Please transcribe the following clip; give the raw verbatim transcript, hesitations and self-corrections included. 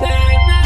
Say